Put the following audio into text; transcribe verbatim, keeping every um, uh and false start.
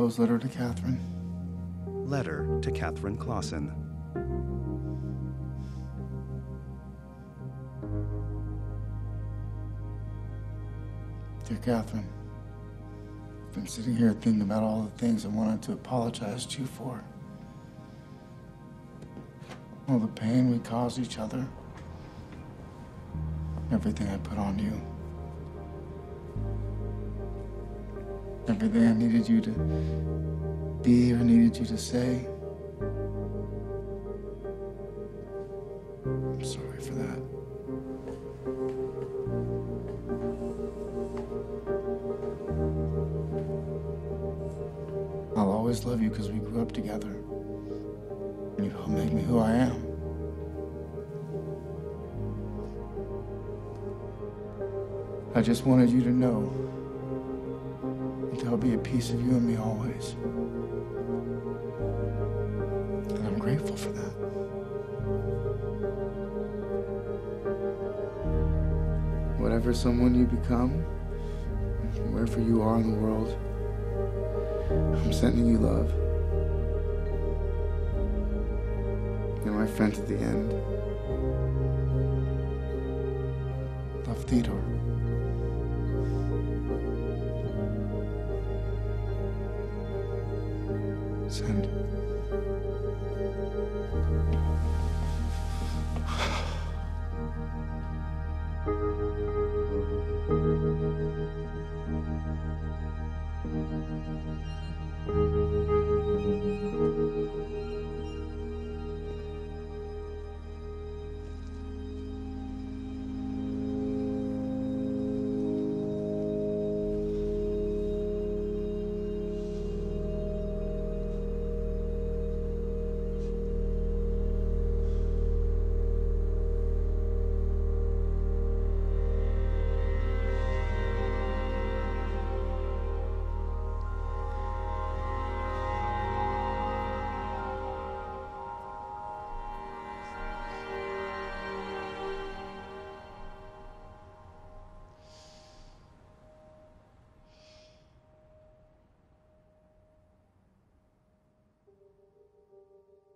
Closed letter to Catherine. Letter to Catherine Clausen. Dear Catherine, I've been sitting here thinking about all the things I wanted to apologize to you for. All the pain we caused each other. Everything I put on you. Everything I needed you to be or needed you to say. I'm sorry for that. I'll always love you because we grew up together. And you helped make me who I am. I just wanted you to know there'll be a piece of you and me always. And I'm grateful for that. Whatever someone you become, wherever you are in the world, I'm sending you love. You're my friend at the end. Love, Theodore. Send.